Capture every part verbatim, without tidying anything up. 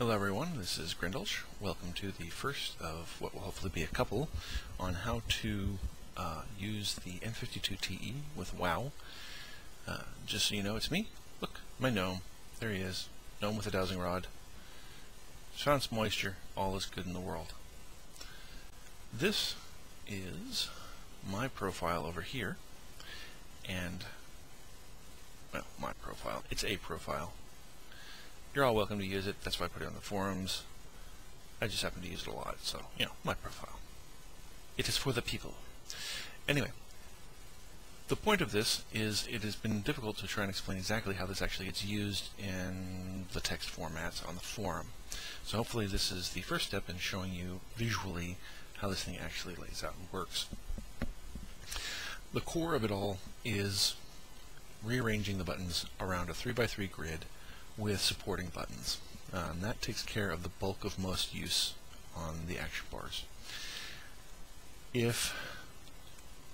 Hello everyone, this is Grindelsch. Welcome to the first of what will hopefully be a couple on how to uh, use the N fifty-two T E with WOW. Uh, just so you know, it's me. Look, my gnome. There he is. Gnome with a dowsing rod. Just found some moisture. All is good in the world. This is my profile over here. And, well, my profile. It's a profile. You're all welcome to use it. That's why I put it on the forums. I just happen to use it a lot, so, you know, my profile. It is for the people. Anyway, the point of this is it has been difficult to try and explain exactly how this actually gets used in the text formats on the forum. So hopefully this is the first step in showing you visually how this thing actually lays out and works. The core of it all is rearranging the buttons around a three by three grid with supporting buttons. Um, that takes care of the bulk of most use on the action bars. If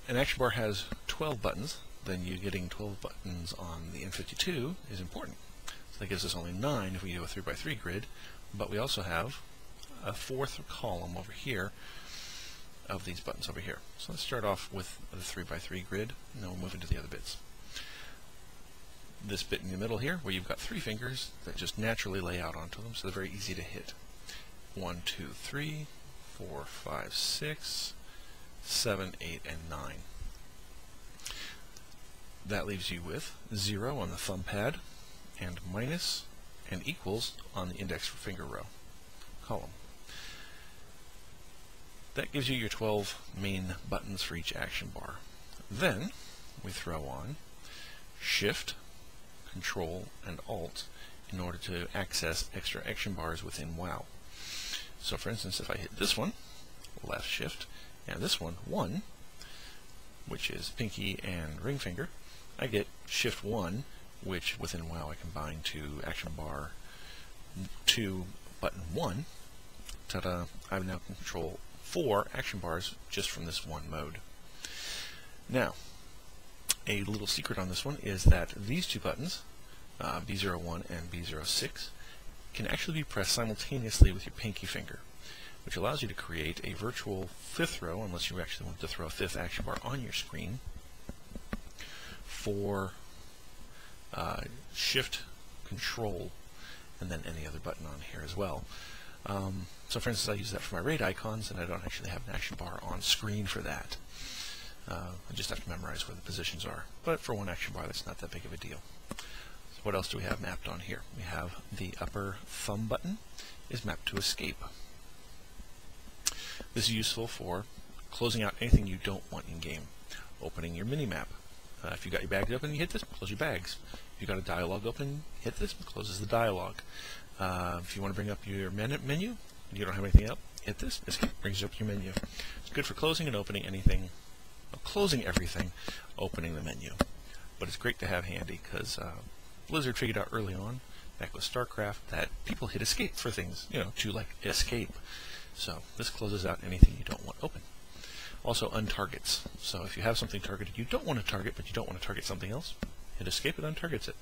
an action bar has twelve buttons, then you getting twelve buttons on the N fifty-two is important. So that gives us only nine if we do a three by three grid, but we also have a fourth column over here of these buttons over here. So let's start off with the three by three grid, and then we'll move into the other bits. This bit in the middle here, where you've got three fingers that just naturally lay out onto them, so they're very easy to hit. One, two, three, four, five, six, seven, eight, and nine. That leaves you with zero on the thumb pad, and minus and equals on the index finger row column. That gives you your twelve main buttons for each action bar. Then we throw on Shift, Control, and Alt in order to access extra action bars within WOW. So for instance, if I hit this one, left shift, and this one, one, which is pinky and ring finger, I get shift one, which within WOW I combine to action bar two, button one. Ta-da! I now can control four action bars just from this one mode. Now, a little secret on this one is that these two buttons, uh, B zero one and B zero six, can actually be pressed simultaneously with your pinky finger, which allows you to create a virtual fifth row, unless you actually want to throw a fifth action bar on your screen, for uh, Shift, Control, and then any other button on here as well. Um, so for instance, I use that for my raid icons, and I don't actually have an action bar on screen for that. Uh, I just have to memorize where the positions are. But for one action bar, that's not that big of a deal. So what else do we have mapped on here? We have the upper thumb button is mapped to escape. This is useful for closing out anything you don't want in-game. Opening your mini-map. Uh, if you got your bags open, you hit this, close your bags. If you got a dialogue open, hit this, closes the dialogue. Uh, if you want to bring up your men menu, you don't have anything up, hit this, this brings up your menu. It's good for closing and opening anything. Closing everything, opening the menu. But it's great to have handy because uh, Blizzard figured out early on, back with StarCraft, that people hit escape for things, you know, to like escape. So this closes out anything you don't want open. Also untargets. So if you have something targeted you don't want to target, but you don't want to target something else, hit escape, it untargets it.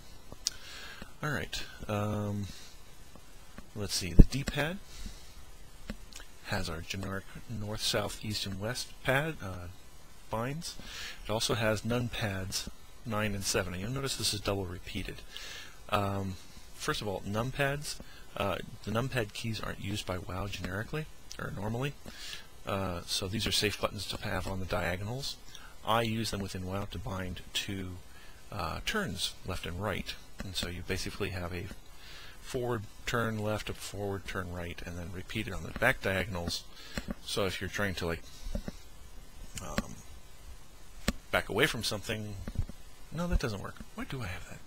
Alright, um, let's see, the D-pad has our generic north, south, east, and west pad. Uh, Lines. It also has none pads nine and seven. And you'll notice this is double repeated. Um, first of all, numpads. Uh, the numpad keys aren't used by WoW generically or normally, uh, so these are safe buttons to have on the diagonals. I use them within WoW to bind to uh, turns left and right, and so you basically have a forward turn left, a forward turn right, and then repeat it on the back diagonals. So if you're trying to like um, back away from something. No, that doesn't work. Why do I have that?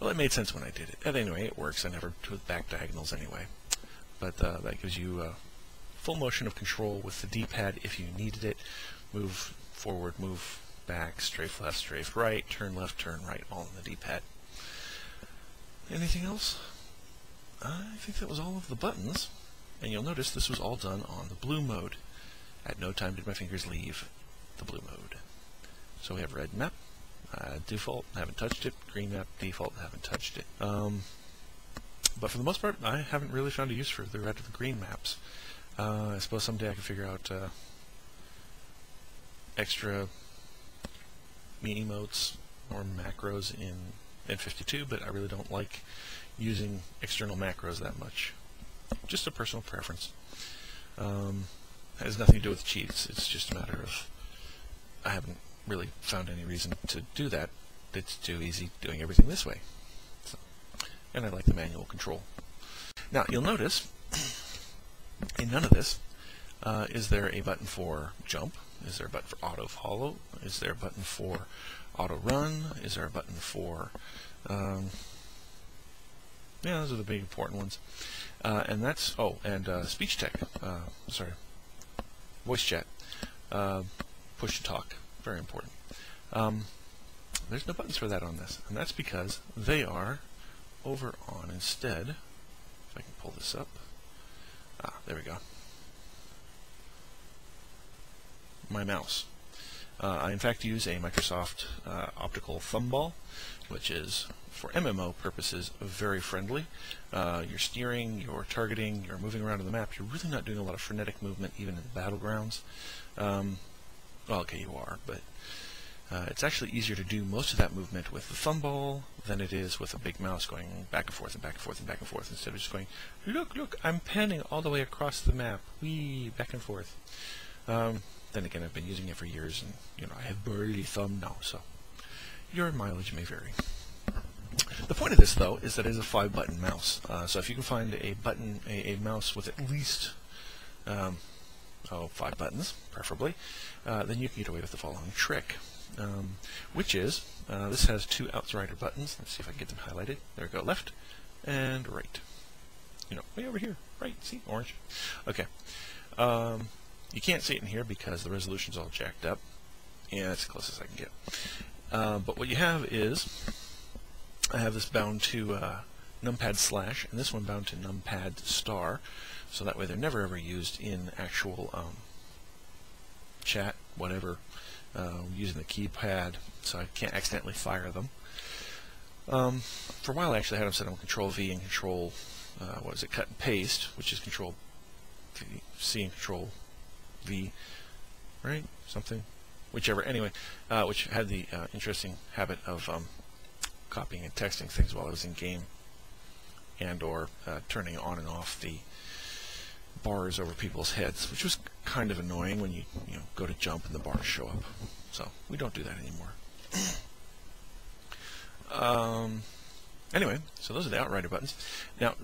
Well, it made sense when I did it. And anyway, it works. I never do back diagonals anyway. But uh, that gives you uh, full motion of control with the D-pad if you needed it. Move forward, move back, strafe left, strafe right, turn left, turn right, all on the D-pad. Anything else? I think that was all of the buttons. And you'll notice this was all done on the blue mode. At no time did my fingers leave the blue mode. So we have red map, uh, default, haven't touched it, green map, default, haven't touched it. Um, But for the most part, I haven't really found a use for the red and the green maps. Uh, I suppose someday I can figure out uh, extra mini-modes or macros in N fifty-two, but I really don't like using external macros that much. Just a personal preference. Um, it has nothing to do with cheats, it's just a matter of I haven't really found any reason to do that. It's too easy doing everything this way. So, and I like the manual control. Now, you'll notice in none of this uh, is there a button for jump, is there a button for auto-follow, is there a button for auto-run, is there a button for... Um, yeah, those are the big important ones. Uh, and that's... oh, and uh, speech tech. Uh, sorry. Voice chat. Uh, push to talk. Very important. Um, there's no buttons for that on this, and that's because they are over on instead. If I can pull this up. Ah, there we go. My mouse. Uh, I in fact use a Microsoft uh, optical thumball, which is, for M M O purposes, very friendly. Uh, you're steering, you're targeting, you're moving around on the map. You're really not doing a lot of frenetic movement, even in the battlegrounds. Um, well, okay, you are, but uh, it's actually easier to do most of that movement with the thumball than it is with a big mouse going back and forth and back and forth and back and forth, instead of just going, look, look, I'm panning all the way across the map, wee, back and forth. Um, Then again, I've been using it for years, and you know I have barely thumb now, so your mileage may vary. The point of this, though, is that it is a five-button mouse. Uh, so if you can find a button, a, a mouse with at least um, oh, five buttons, preferably, uh, then you can get away with the following trick, um, which is uh, this has two outrider buttons. Let's see if I can get them highlighted. There we go, left and right. You know, way over here, right. See, orange. Okay. Um, You can't see it in here because the resolution's all jacked up. Yeah, that's the closest I can get. Uh, but what you have is, I have this bound to uh, numpad slash, and this one bound to numpad star, so that way they're never ever used in actual um, chat, whatever, uh, using the keypad, so I can't accidentally fire them. Um, for a while I actually had them set on Control V and Control, uh, what is it, cut and paste, which is Control C and Control V, right? Something, whichever. Anyway, uh, which had the uh, interesting habit of um, copying and texting things while I was in game, and/or uh, turning on and off the bars over people's heads, which was kind of annoying when you you know, go to jump and the bars show up. So we don't do that anymore. um. Anyway, so those are the outrider buttons. Now,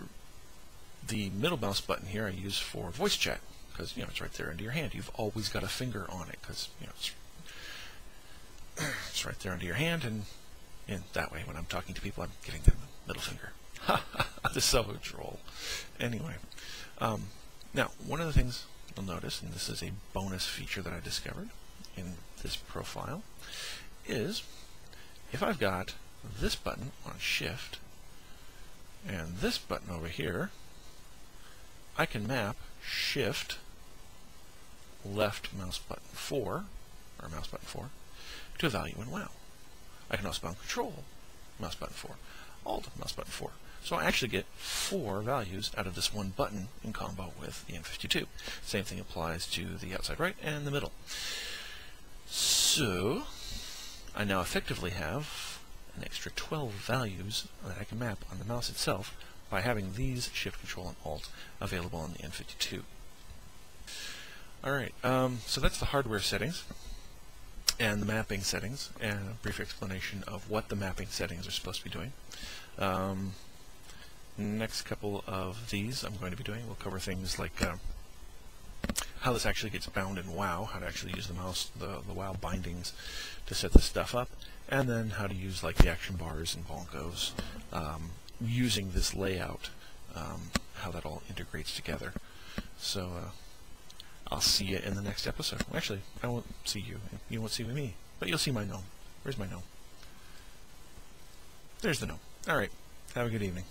the middle mouse button here I use for voice chat, because you know it's right there under your hand. You've always got a finger on it, because you know it's, it's right there under your hand, and and that way when I'm talking to people, I'm giving them the middle finger. Ha ha! The solo troll. Anyway, um, now one of the things you'll notice, and this is a bonus feature that I discovered in this profile, is if I've got this button on Shift and this button over here, I can map Shift left mouse button four, or mouse button four, to a value in WoW. I can also bound Control mouse button four, Alt mouse button four. So I actually get four values out of this one button in combo with the N fifty-two. Same thing applies to the outside right and the middle. So I now effectively have an extra twelve values that I can map on the mouse itself by having these Shift, Control, and Alt available on the N fifty-two. Alright, um, so that's the hardware settings and the mapping settings, and a brief explanation of what the mapping settings are supposed to be doing. Um, next couple of these I'm going to be doing, we'll cover things like uh, how this actually gets bound in WoW, how to actually use the mouse, the, the WoW bindings to set this stuff up, and then how to use like the action bars and bonkos, um, using this layout, um, how that all integrates together. So uh, I'll see you in the next episode. Well, actually, I won't see you. You won't see me, but you'll see my gnome. Where's my gnome? There's the gnome. All right. Have a good evening.